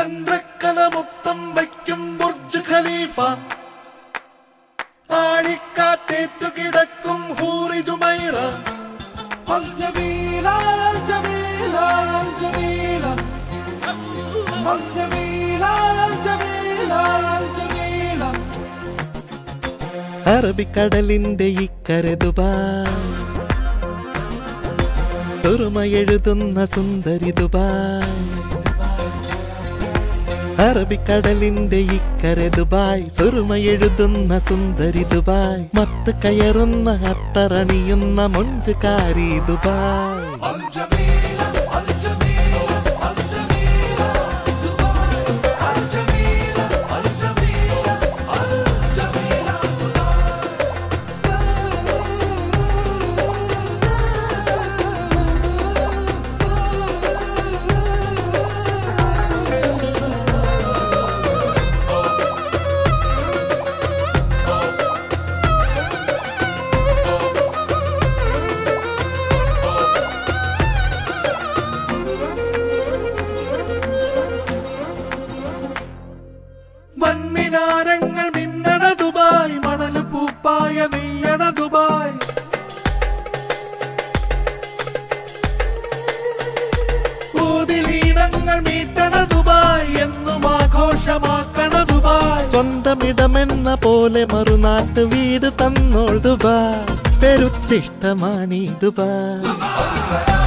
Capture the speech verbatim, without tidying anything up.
ചന്ദ്രക്കല മൊത്തം വയ്ക്കും Burj Khalifa ആടിക്കാറ്റേറ്റു കിടക്കും ഹൂറി ജുമൈറ അൽ ജമീല അൽ ജമീല അൽ ജമീല അൽ ജമീല അൽ ജമീല അൽ ജമീല അറബിക്കടലിന്റെ ഇക്കരെ ദുബായ് സുറുമയെഴുതുന്ന സുന്ദരി ദുബായ് അറബിക്കടലിന്റെ ഇക്കരെ ദുബായ് സുറുമയെഴുതുന്ന സുന്ദരി ദുബായ് മത്ത് കയറുന്ന അത്തറണിയുന്ന മുഞ്ചുകാരി ദുബായ് സ്വന്തമിടമെന്ന പോലെ മറുനാട്ട് വീട് തന്നോൾ ദുബായ് പെരുത്തിഷ്ടമാണീ ദുബായ്.